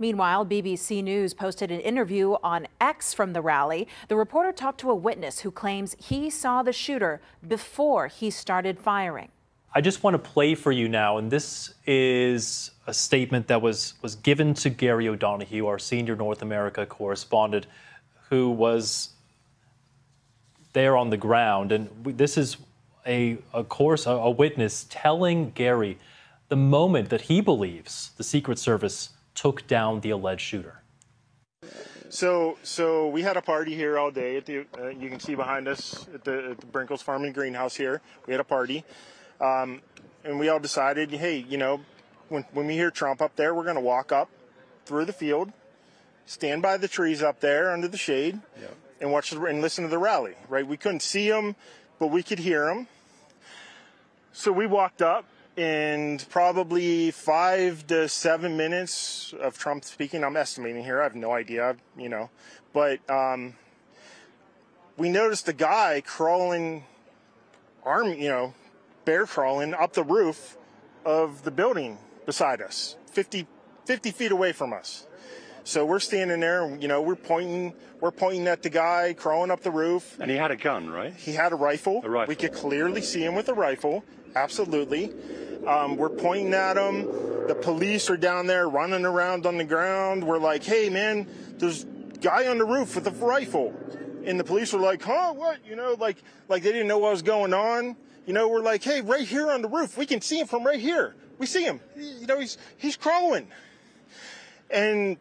Meanwhile, BBC News posted an interview on X from the rally. The reporter talked to a witness who claims he saw the shooter before he started firing. I just want to play for you now, and this is a statement that was given to Gary O'Donohue, our senior North America correspondent, who was there on the ground. And this is a witness telling Gary the moment that he believes the Secret Service took down the alleged shooter. So we had a party here all day. At the, you can see behind us at the Brinkles Farm and Greenhouse here. We had a party. And we all decided, hey, you know, when we hear Trump up there, we're going to walk up through the field, stand by the trees up there under the shade, yep, and watch and listen to the rally, right? We couldn't see him, but we could hear him. So we walked up, and probably 5 to 7 minutes of Trump speaking. I'm estimating here. I have no idea, you know. But we noticed the guy crawling, bear crawling up the roof of the building beside us, 50 feet away from us. So we're standing there, and, you know, we're pointing at the guy crawling up the roof. And he had a gun, right? He had a rifle. We could clearly see him with a rifle. Absolutely. We're pointing at him. The police are down there running around on the ground. We're like, hey, man, there's a guy on the roof with a rifle. And the police were like, huh, what? You know, like they didn't know what was going on. You know, we're like, hey, right here on the roof. We can see him from right here. We see him. You know, he's crawling. And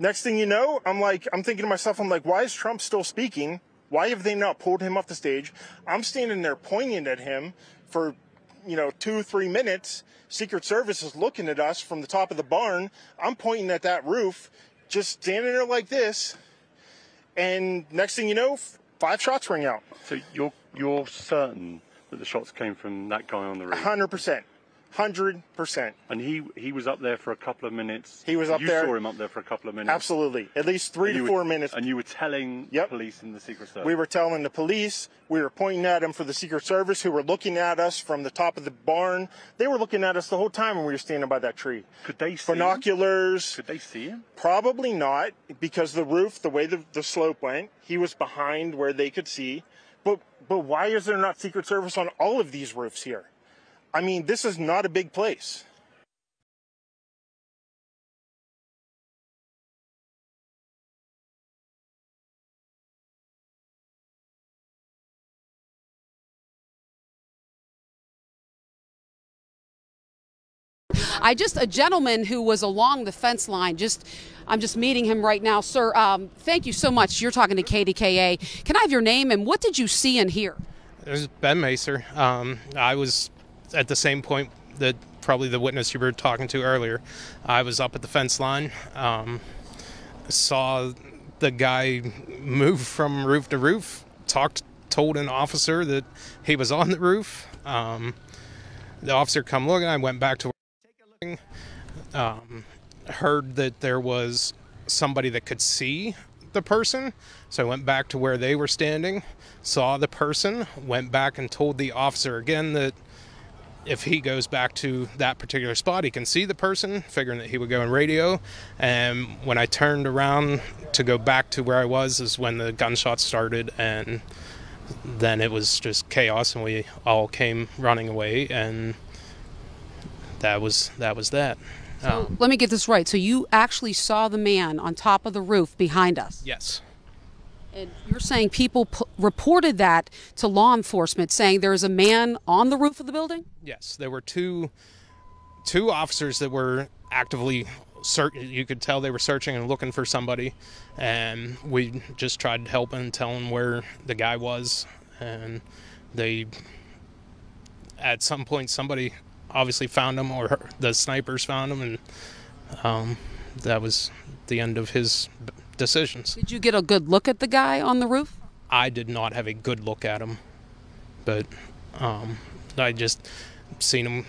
next thing you know, I'm thinking to myself, why is Trump still speaking? Why have they not pulled him off the stage? I'm standing there pointing at him for, you know, 2-3 minutes. Secret Service is looking at us from the top of the barn. I'm pointing at that roof, just standing there like this. And next thing you know, 5 shots ring out. So you're certain that the shots came from that guy on the roof? 100%. 100%. And he was up there for a couple of minutes. He was up there. You saw him up there for a couple of minutes. Absolutely. At least 3 to 4 minutes. And you were telling the police and the Secret Service. We were telling the police. We were pointing at him for the Secret Service, who were looking at us from the top of the barn. They were looking at us the whole time when we were standing by that tree. Could they see binoculars? Him? Could they see him? Probably not, because the roof, the way the slope went, he was behind where they could see. But why is there not Secret Service on all of these roofs here? I mean, this is not a big place. A gentleman who was along the fence line, I'm just meeting him right now. Sir, thank you so much. You're talking to KDKA. Can I have your name and what did you see and hear? This is Ben Maser. I was at the same point that probably the witness you were talking to earlier. I was up at the fence line, saw the guy move from roof to roof, told an officer that he was on the roof. The officer come looking, I went back to work, heard that there was somebody that could see the person, so I went back to where they were standing, saw the person, went back and told the officer again that if he goes back to that particular spot, he can see the person, figuring that he would go in radio. And when I turned around to go back to where I was is when the gunshots started, and then it was just chaos and we all came running away, and that was that. So let me get this right. So you actually saw the man on top of the roof behind us? Yes. And you're saying people reported that to law enforcement, saying there is a man on the roof of the building? Yes, there were two officers that were actively searching. You could tell they were searching and looking for somebody, and we just tried to help and tell them where the guy was. And they, at some point, somebody obviously found him, or the snipers found him, and that was the end of his decisions. Did you get a good look at the guy on the roof? I did not have a good look at him, but I just seen him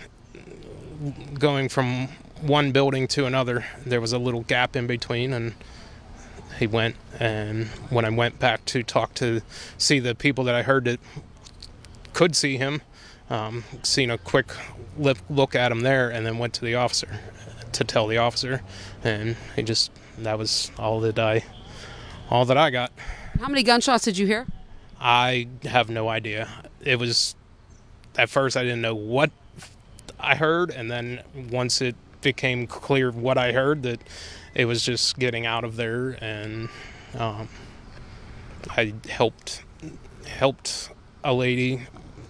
going from one building to another. There was a little gap in between, and he went, and when I went back to see the people that I heard that could see him, Seen a quick look at him there, and then went to the officer to tell the officer, and he just, that was all that I got. How many gunshots did you hear? I have no idea. It was, at first I didn't know what I heard, and then once it became clear what I heard, that it was just getting out of there, and I helped a lady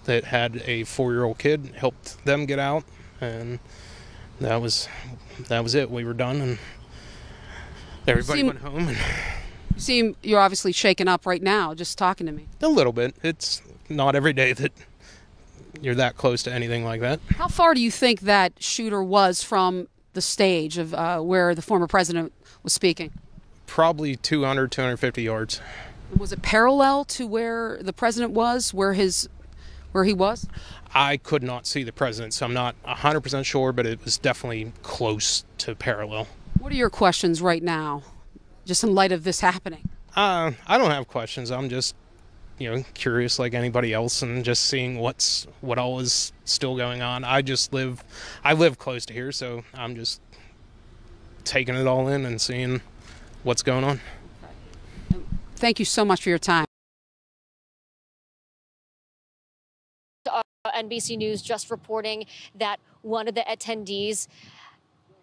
that had a 4-year-old kid, helped them get out, and that was it. We were done, and everybody went home. And you're obviously shaken up right now just talking to me. A little bit. It's not every day that you're that close to anything like that. How far do you think that shooter was from the stage of where the former president was speaking? Probably 200, 250 yards. Was it parallel to where the president was, where he was? I could not see the president, so I'm not 100% sure, but it was definitely close to parallel. What are your questions right now, just in light of this happening? I don't have questions. I'm just, curious like anybody else, and just seeing what all is still going on. I live close to here, so I'm just taking it all in and seeing what's going on. Thank you so much for your time. NBC News just reporting that one of the attendees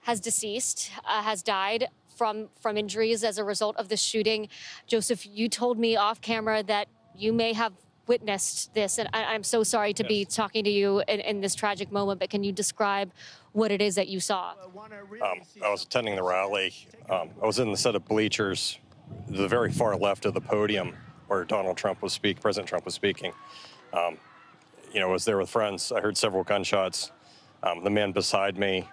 has deceased, has died from injuries as a result of this shooting. Joseph, you told me off camera that you may have witnessed this, and I'm so sorry to be talking to you in this tragic moment, but can you describe what it is that you saw? I was attending the rally. I was in the set of bleachers, the very far left of the podium where President Trump was speaking. I was there with friends. I heard several gunshots. The man beside me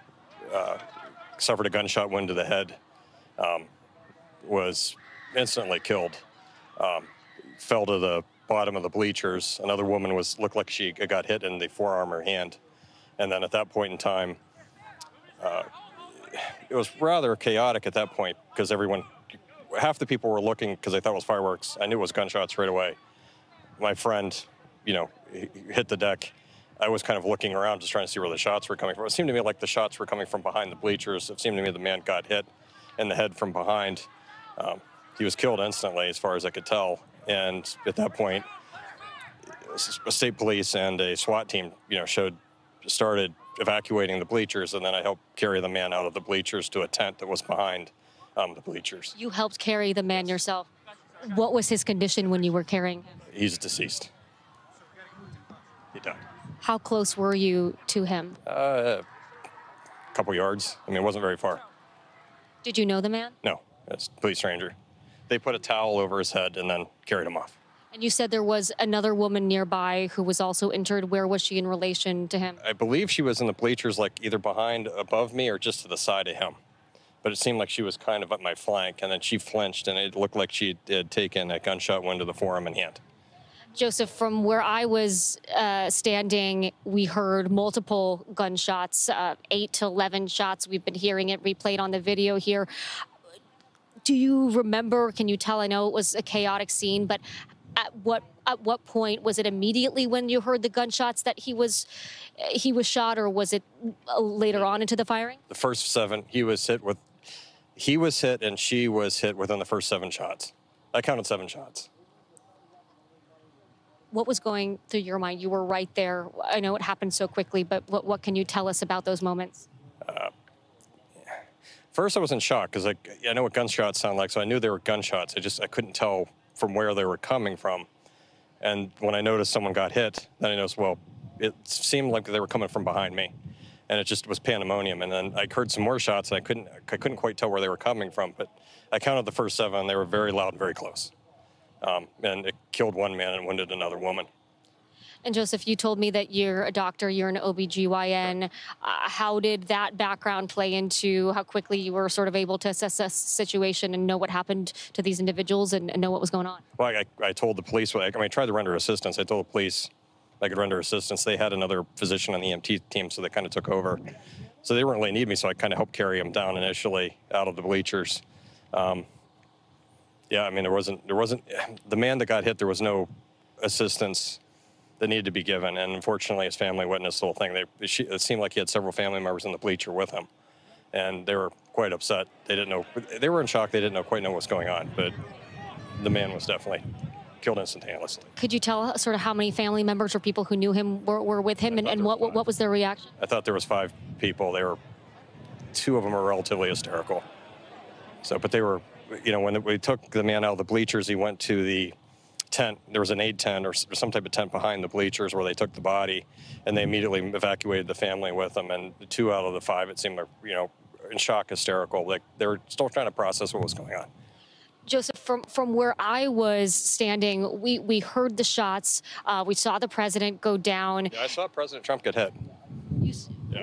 suffered a gunshot wound to the head, was instantly killed, fell to the bottom of the bleachers. Another woman looked like she got hit in the forearm or hand. And then at that point in time, it was rather chaotic at that point, because half the people were looking because they thought it was fireworks. I knew it was gunshots right away. My friend, hit the deck. I was kind of looking around, just trying to see where the shots were coming from. It seemed to me like the shots were coming from behind the bleachers. It seemed to me the man got hit in the head from behind. He was killed instantly, as far as I could tell. And at that point, state police and a SWAT team, started evacuating the bleachers. And then I helped carry the man out of the bleachers to a tent that was behind the bleachers. You helped carry the man yourself. What was his condition when you were carrying him? He's deceased. He died. How close were you to him? A couple yards. It wasn't very far. Did you know the man? No, it's a police ranger. They put a towel over his head and then carried him off. And you said there was another woman nearby who was also injured. Where was she in relation to him? I believe she was in the bleachers, either above me, or just to the side of him. But it seemed like she was kind of at my flank, and then she flinched, and it looked like she had taken a gunshot wound to the forearm and hand. Joseph, from where I was standing, we heard multiple gunshots, 8 to 11 shots. We've been hearing it replayed on the video here. Do you remember, can you tell, I know it was a chaotic scene, but at what point, was it immediately when you heard the gunshots that he was shot, or was it later on into the firing? The first 7, he was hit and she was hit within the first 7 shots. I counted 7 shots. What was going through your mind? You were right there. I know it happened so quickly, but what can you tell us about those moments? First, I was in shock, because I know what gunshots sound like, so I knew they were gunshots. I couldn't tell from where they were coming from. And when I noticed someone got hit, then I noticed, well, it seemed like they were coming from behind me. And it just was pandemonium. And then I heard some more shots, and I couldn't quite tell where they were coming from, but I counted the first 7. They were very loud and very close. And it killed one man and wounded another woman. And Joseph, you told me that you're a doctor, you're an OBGYN. Sure. How did that background play into how quickly you were sort of able to assess the situation and know what happened to these individuals and know what was going on? Well, I told the police, I tried to render assistance. I told the police I could render assistance. They had another physician on the EMT team, so they kind of took over. So they didn't really need me, so I kind of helped carry him down initially out of the bleachers. Yeah, there wasn't the man that got hit, there was no assistance that needed to be given. And unfortunately, his family witnessed the whole thing. It seemed like he had several family members in the bleacher with him, and they were quite upset. They didn't know. They were in shock. They didn't quite know what's going on. But the man was definitely killed instantaneously. Could you tell sort of how many family members or people who knew him were with him, and what was their reaction? I thought there was 5 people. They were, 2 of them were relatively hysterical. So, but they were, you know, when we took the man out of the bleachers, he went to the tent. There was an aid tent or some type of tent behind the bleachers where they took the body, and they immediately evacuated the family with them. And 2 out of the 5, it seemed, you know, in shock, hysterical. Like they were still trying to process what was going on. Joseph, from where I was standing, we heard the shots. We saw the president go down. Yeah, I saw President Trump get hit. Yeah.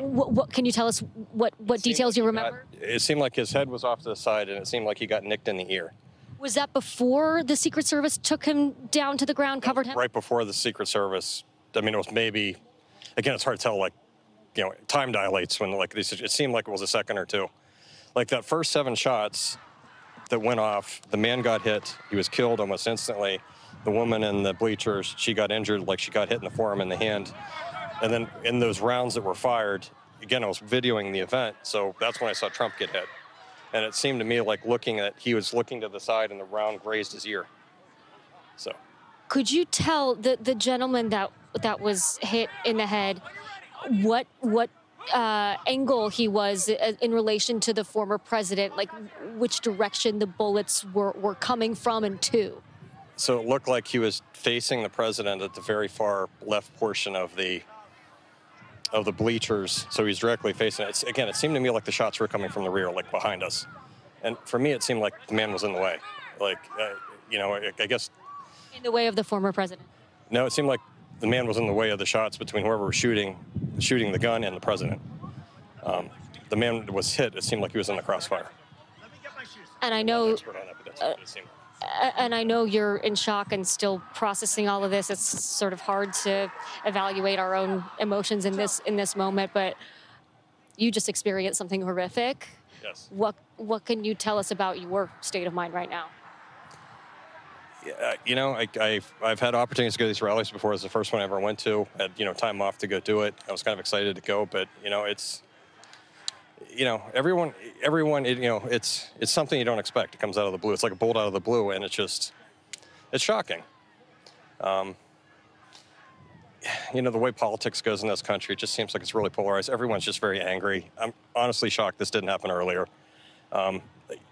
What can you tell us? What details you remember? It seemed like his head was off to the side, and it seemed like he got nicked in the ear. Was that before the Secret Service took him down to the ground, covered him? Right before the Secret Service. I mean, it was maybe. Again, it's hard to tell. Like, you know, time dilates when like this. It seemed like it was a second or 2. Like that first 7 shots that went off, the man got hit. He was killed almost instantly. The woman in the bleachers, she got injured, like she got hit in the forearm and the hand. And then in those rounds that were fired, again, I was videoing the event, so that's when I saw Trump get hit. And it seemed to me like he was looking to the side and the round grazed his ear. So. Could you tell the gentleman that was hit in the head what angle he was in relation to the former president, like which direction the bullets were coming from and to? So it looked like he was facing the president at the very far left portion of the bleachers. So he's directly facing it. Again, it seemed to me like the shots were coming from the rear, like behind us. And for me, it seemed like the man was in the way. Like, you know, I guess. In the way of the former president? No, it seemed like the man was in the way of the shots between whoever was shooting the gun and the president. The man was hit. It seemed like he was in the crossfire. And I know, you're in shock and still processing all of this. It's sort of hard to evaluate our own emotions in this moment, but you just experienced something horrific. Yes. What can you tell us about your state of mind right now? You know, I've had opportunities to go to these rallies before. It was the first one I ever went to. I had, you know, time off to go do it. I was kind of excited to go, but, you know, it's, you know, everyone, you know, it's something you don't expect. It comes out of the blue. It's like a bolt out of the blue, and it's just, it's shocking. You know, the way politics goes in this country, it just seems like it's really polarized. Everyone's just very angry. I'm honestly shocked this didn't happen earlier.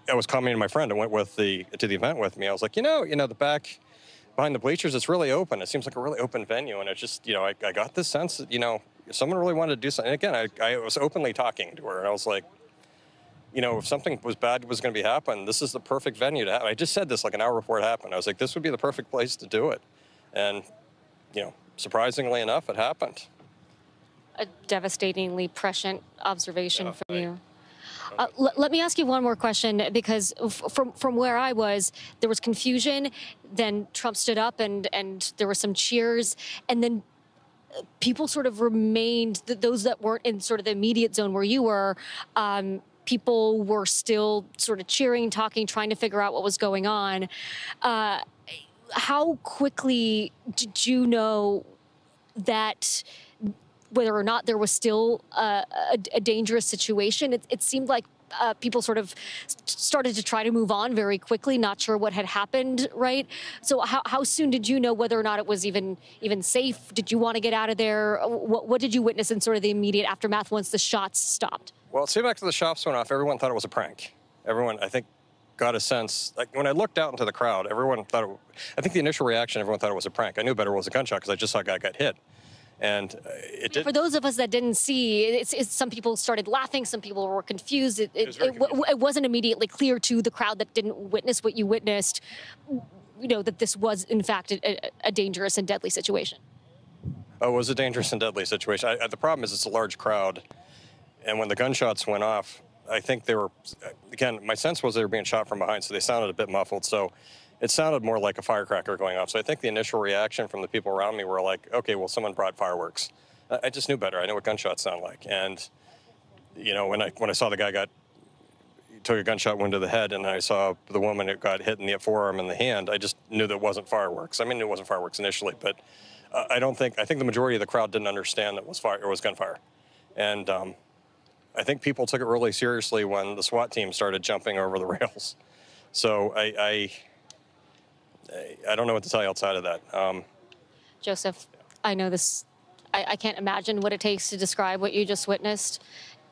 I was commenting to my friend who went to the event with me. I was like, you know, the back behind the bleachers, it's really open. It seems like a really open venue. And it's just, you know, I got this sense that, you know, if someone really wanted to do something. And again, I was openly talking to her. And I was like, you know, if something was bad was going to be happening, this is the perfect venue to have. I just said this like an hour before it happened. I was like, this would be the perfect place to do it. And, you know, surprisingly enough, it happened. A devastatingly prescient observation from you. Let me ask you one more question, because from where I was, there was confusion. Then Trump stood up and there were some cheers. And then people sort of remained, those that weren't in sort of the immediate zone where you were, people were still sort of cheering, talking, trying to figure out what was going on. How quickly did you know that whether or not there was still a dangerous situation? It seemed like people sort of started to try to move on very quickly, not sure what had happened, right? So how soon did you know whether or not it was even safe? Did you want to get out of there? What did you witness in sort of the immediate aftermath once the shots stopped? Well, see, back to the shots went off, everyone thought it was a prank. Everyone, I think, got a sense. Like, when I looked out into the crowd, everyone thought I think the initial reaction, everyone thought it was a prank. I knew better it was a gunshot because I just saw a guy got hit. And it did. For those of us that didn't see, some people started laughing, some people were confused. It wasn't immediately clear to the crowd that didn't witness what you witnessed, you know, that this was, in fact, a dangerous and deadly situation. Oh, it was a dangerous and deadly situation. The problem is it's a large crowd, and when the gunshots went off, I think they were, again, my sense was they were being shot from behind, so they sounded a bit muffled. So it sounded more like a firecracker going off. So I think the initial reaction from the people around me were like, okay, well, someone brought fireworks. I just knew better. I know what gunshots sound like. And, you know, when I saw the guy got took a gunshot wound to the head and I saw the woman that got hit in the forearm and the hand, I just knew that it wasn't fireworks. I mean, it wasn't fireworks initially, but I think the majority of the crowd didn't understand that it was fire, it was gunfire. And I think people took it really seriously when the SWAT team started jumping over the rails. So I don't know what to tell you outside of that. Joseph, I know this, I can't imagine what it takes to describe what you just witnessed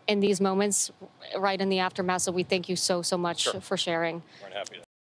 in these moments right in the aftermath. So we thank you so much for sharing. We're happy to.